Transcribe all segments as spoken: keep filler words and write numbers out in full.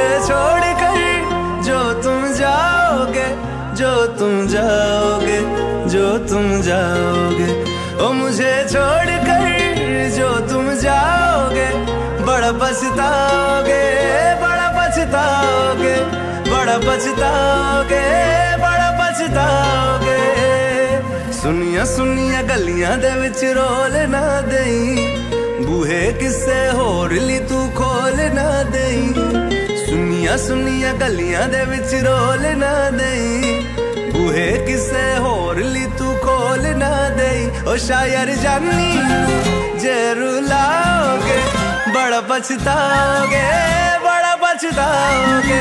मुझे छोड़कर जो तुम जाओगे, जो तुम जाओगे, जो तुम जाओगे, ओ मुझे छोड़कर जो तुम जाओगे, बड़ा पछताओगे, बड़ा पछताओगे, बड़ा पछताओगे, बड़ा पछताओगे। सुनिया सुनिया गलियां दे विच रोल ना देई, बूहे किसे होर ली तू खोल ना देई। सुनिया सुनिया गलियां दे विच रोल ना देई, बूहे किसे होर ली तू खोल ना देई। ओ शायर जानी जे रुलाओगे, बड़ा पछताओगे, बड़ा पछताओगे।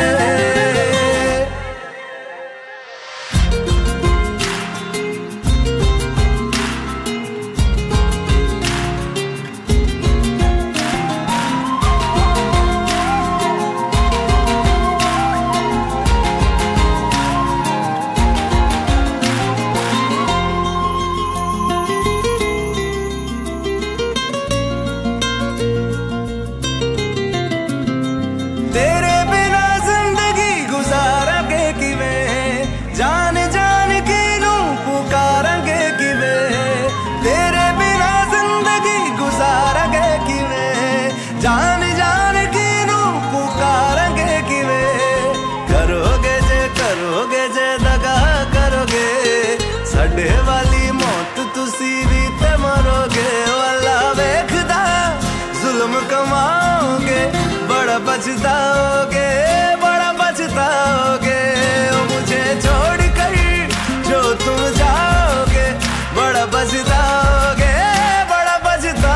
पछताओगे, बड़ा पछताओगे, मुझे छोड़ कर जो तुम जाओगे, बड़ा पछताओगे, बड़ा पछताओगे।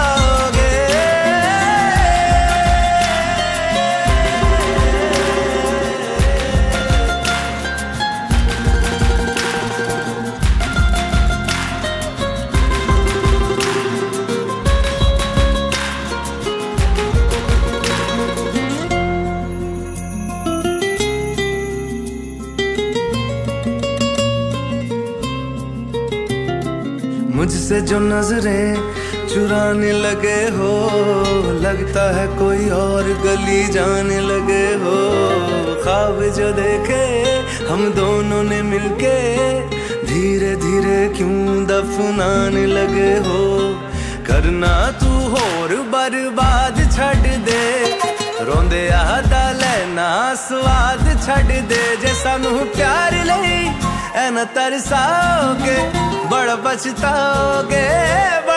मुझसे जो नजरें चुराने लगे हो, लगता है कोई और गली जाने लगे हो। ख्वाब जो देखे हम दोनों ने मिलके, धीरे धीरे क्यों दफनाने लगे हो। करना तू होर बर्बाद छड़ दे, रोंदे आता लेना स्वाद छड़ दे। जे सानू प्यार लई ऐ ना तरसाओगे, बड़ा पछताओगे।